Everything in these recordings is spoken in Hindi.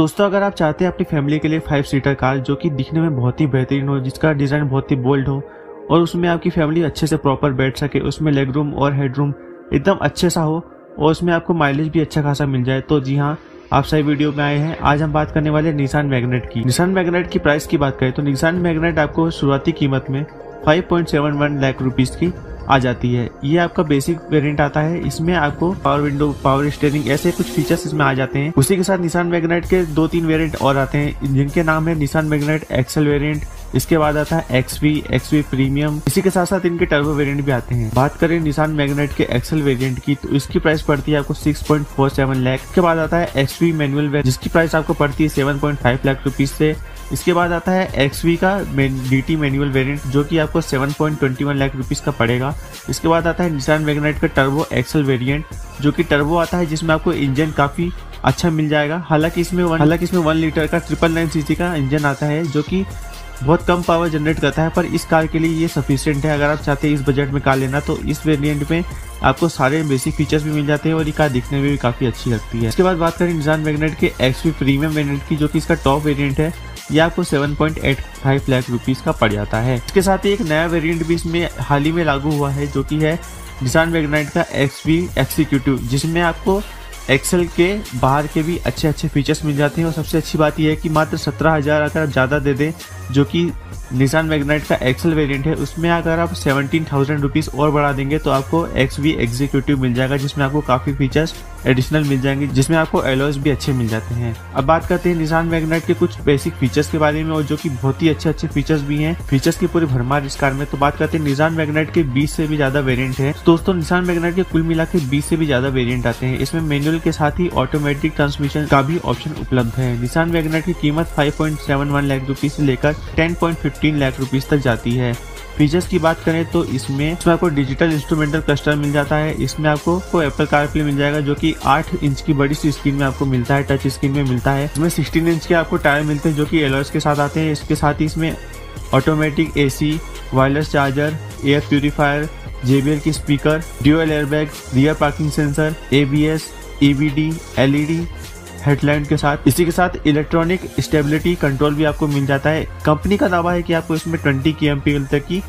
दोस्तों अगर आप चाहते हैं अपनी फैमिली के लिए 5 सीटर कार जो कि दिखने में बहुत ही बेहतरीन हो, जिसका डिज़ाइन बहुत ही बोल्ड हो और उसमें आपकी फैमिली अच्छे से प्रॉपर बैठ सके, उसमें लेग रूम और हेड रूम एकदम अच्छे सा हो और उसमें आपको माइलेज भी अच्छा खासा मिल जाए, तो जी हाँ आप सही वीडियो में आए हैं। आज हम बात करने वाले निसान मैग्नाइट की। निसान मैग्नाइट की प्राइस की बात करें तो निसान मैग्नाइट आपको शुरुआती कीमत में 5.71 लाख रुपीस की आ जाती है। ये आपका बेसिक वेरिएंट आता है, इसमें आपको पावर विंडो, पावर स्टीयरिंग ऐसे कुछ फीचर्स इसमें आ जाते हैं। उसी के साथ निसान मैग्नाइट के 2-3 वेरिएंट और आते हैं जिनके नाम है निसान मैग्नाइट एक्सएल वेरिएंट, इसके बाद आता है एक्सवी, एक्सवी प्रीमियम, इसी के साथ साथ इनके टर्बो वेरिएंट भी आते हैं। बात करें निसान मैग्नाइट के एक्सएल वेरिएंट की तो इसकी प्राइस पड़ती है आपको 6.47 लाख। इसके बाद आता है एक्सवी मैनुअल वेरिएंट जिसकी प्राइस आपको पड़ती है 7.5 लाख रुपीस से। इसके बाद आता है एक्सवी का डीटी मैनुअल वेरिएंट जो कि आपको 7.21 लाख रुपीस का पड़ेगा। इसके बाद आता है निसान मैग्नाइट का टर्बो एक्सल वेरिएंट जो कि टर्बो आता है, जिसमें आपको इंजन काफ़ी अच्छा मिल जाएगा। हालांकि इसमें 1 लीटर का 999 सीसी का इंजन आता है जो कि बहुत कम पावर जनरेट करता है, पर इस कार के लिए ये सफिशिएंट है। अगर आप चाहते हैं इस बजट में कार लेना तो इस वेरिएंट में आपको सारे बेसिक फीचर्स भी मिल जाते हैं और ये कार दिखने में भी काफ़ी अच्छी लगती है। इसके बाद बात करें निसान मैग्नाइट के एक्सवी प्रीमियम वेरिएंट की जो कि इसका टॉप वेरिएंट है, यह आपको 7.85 लाख रुपीस का पड़ जाता है। इसके साथ ही एक नया वेरिएंट भी इसमें हाल ही में लागू हुआ है जो कि है निसान मैग्नाइट का एक्सवी एक्जीक्यूटिव, जिसमें आपको एक्सेल के बाहर के भी अच्छे अच्छे फीचर्स मिल जाते हैं। और सबसे अच्छी बात यह है कि मात्र 17,000 अगर आप ज़्यादा दे दें, जो कि निसान मैग्नाइट का एक्सेल वेरिएंट है, उसमें अगर आप 17,000 रुपीज़ और बढ़ा देंगे तो आपको एक्सवी एग्जीक्यूटिव मिल जाएगा, जिसमें आपको काफ़ी फीचर्स एडिशनल मिल जाएंगे, जिसमें आपको एलॉयज भी अच्छे मिल जाते हैं। अब बात करते हैं निसान मैग्नाइट के कुछ बेसिक फीचर्स के बारे में और जो कि बहुत ही अच्छे अच्छे फीचर्स भी हैं। फीचर्स की पूरी भरमार इस कार में। तो बात करते हैं निसान मैग्नाइट के 20 से भी ज़्यादा वेरिएंट है। दोस्तों निसान मैग्नाइट के कुल मिला के 20 से भी ज़्यादा वेरिएंट आते हैं। इसमें मैनुअल के साथ ही ऑटोमेटिक ट्रांसमिशन का भी ऑप्शन उपलब्ध है। निसान मैग्नाइट की कीमत 5.71 लाख रुपीज़ से लेकर 10.15 लाख रुपीज़ तक जाती है। फीचर्स की बात करें तो इसमें आपको डिजिटल इंस्ट्रूमेंटल क्लस्टर मिल जाता है। इसमें आपको एप्पल कारप्ले मिल जाएगा जो कि 8 इंच की बड़ी सी स्क्रीन में आपको मिलता है, टच स्क्रीन में मिलता है। इसमें 16 इंच के आपको टायर मिलते हैं जो कि एलॉयज के साथ आते हैं। इसके साथ ही इसमें automatic AC, wireless charger, air purifier, JBL की speaker, dual airbag, rear parking sensor, ABS, EBD, LED headlight के साथ, इसी के साथ इलेक्ट्रॉनिक स्टेबिलिटी कंट्रोल भी आपको मिल जाता है। कंपनी का दावा है कि आपको इसमें 20 kmpl तक की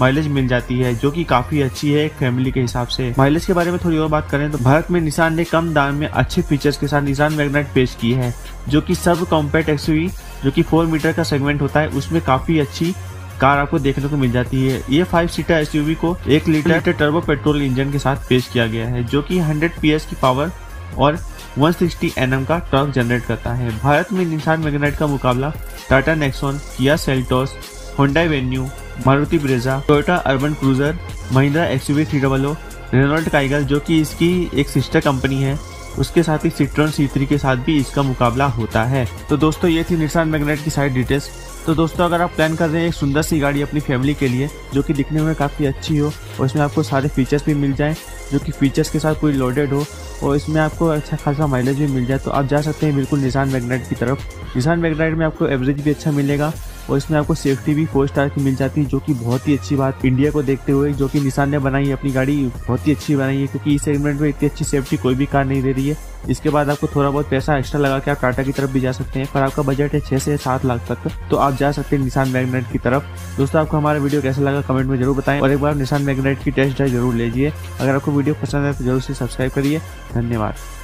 माइलेज मिल जाती है जो कि काफ़ी अच्छी है एक फैमिली के हिसाब से। माइलेज के बारे में थोड़ी और बात करें तो भारत में निसान ने कम दाम में अच्छे फीचर्स के साथ निसान मैग्नाइट पेश की है, जो कि सब कॉम्पैक्ट एक्सयूवी जो कि 4 मीटर का सेगमेंट होता है, उसमें काफ़ी अच्छी कार आपको देखने को मिल जाती है। ये 5 सीटर एसयूवी को 1 लीटर टर्बो पेट्रोल इंजन के साथ पेश किया गया है जो कि 100 PS की पावर और 160 Nm का टॉर्क जनरेट करता है। भारत में निसान मैग्नाइट का मुकाबला Tata Nexon, Kia Seltos, Honda Avenue, Maruti Brezza, Toyota Urban Cruiser, Mahindra XUV300, Renault Kiger जो कि इसकी एक सिस्टर कंपनी है, उसके साथ ही सिट्रोन C3 के साथ भी इसका मुकाबला होता है। तो दोस्तों ये थी निसान मैग्नाइट की सारी डिटेल्स। तो दोस्तों अगर आप प्लान कर रहे हैं एक सुंदर सी गाड़ी अपनी फैमिली के लिए जो कि दिखने में काफ़ी अच्छी हो और इसमें आपको सारे फीचर्स भी मिल जाएँ, जो कि फीचर्स के साथ पूरी लोडेड हो और इसमें आपको अच्छा खासा माइलेज भी मिल जाए, तो आप जा सकते हैं बिल्कुल निसान मैग्नाइट की तरफ। निसान मैग्नाइट में आपको एवरेज भी अच्छा मिलेगा और इसमें आपको सेफ्टी भी 4 स्टार की मिल जाती है, जो कि बहुत ही अच्छी बात इंडिया को देखते हुए जो कि निसान ने बनाई है। अपनी गाड़ी बहुत ही अच्छी बनाई है क्योंकि इस सेगमेंट में इतनी अच्छी सेफ्टी कोई भी कार नहीं दे रही है। इसके बाद आपको थोड़ा बहुत पैसा एक्स्ट्रा लगा के आप टाटा की तरफ भी जा सकते हैं, पर आपका बजट है 6 से 7 लाख तक, तो आप जा सकते हैं निसान मैग्नाइट की तरफ। दोस्तों आपको हमारा वीडियो कैसा लगा कमेंट में जरूर बताएं और एक बार निसान मैग्नाइट की टेस्ट ड्राइव जरूर लीजिए। अगर आपको वीडियो पसंद आए तो जरूर से सब्सक्राइब करिए। धन्यवाद।